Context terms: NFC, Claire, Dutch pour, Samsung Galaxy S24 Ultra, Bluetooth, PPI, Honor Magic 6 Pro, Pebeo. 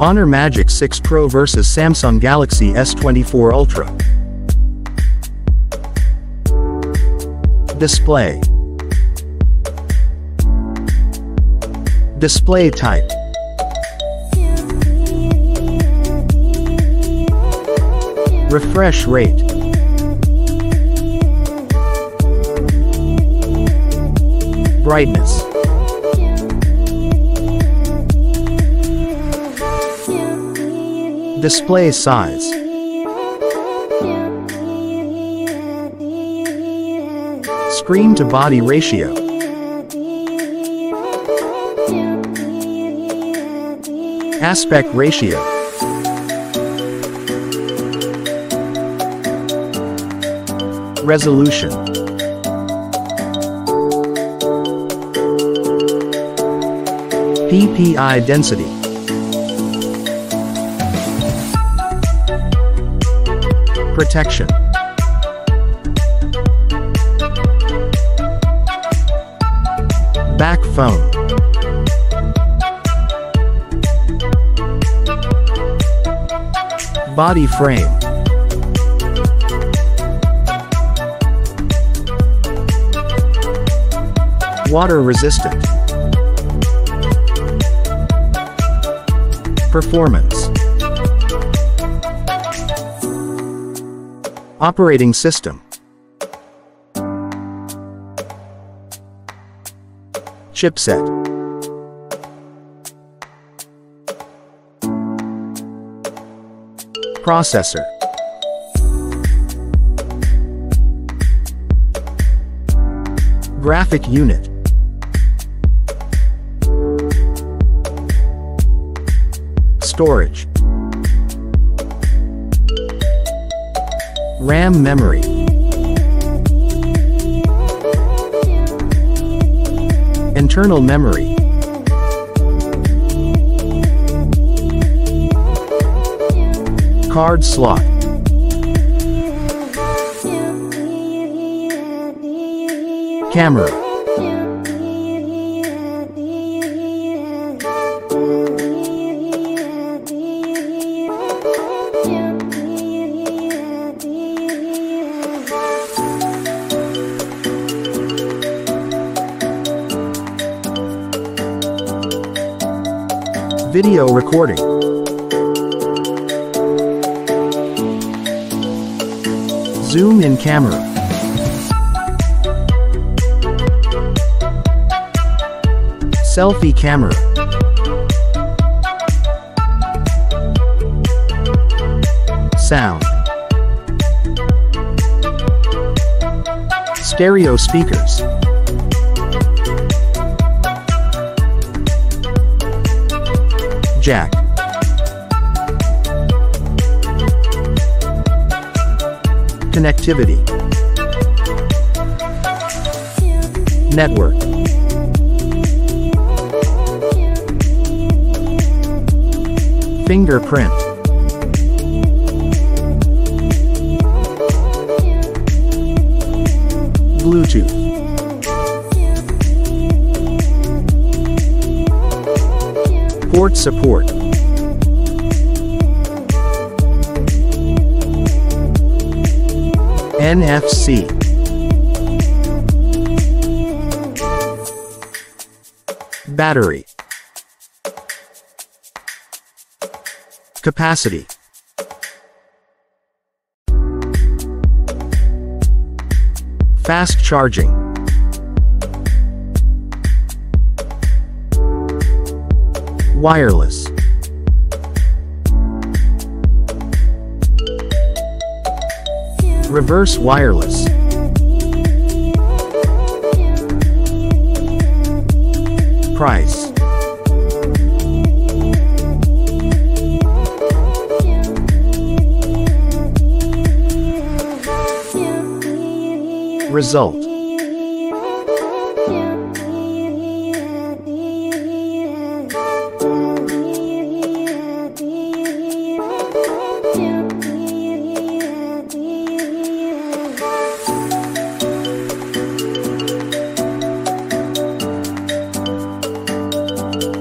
Honor Magic 6 Pro vs Samsung Galaxy S24 Ultra. Display type, refresh rate, brightness, display size, screen to body ratio, aspect ratio, resolution, ppi density, protection, back phone, body frame, water resistant, performance, operating system, chipset, processor, graphic unit, storage, RAM memory, internal memory, card slot, camera, video recording, zoom in camera, selfie camera, sound, stereo speakers, jack, connectivity, network, fingerprint, Bluetooth, port support, NFC, battery, capacity, fast charging, wireless, reverse wireless, price, result.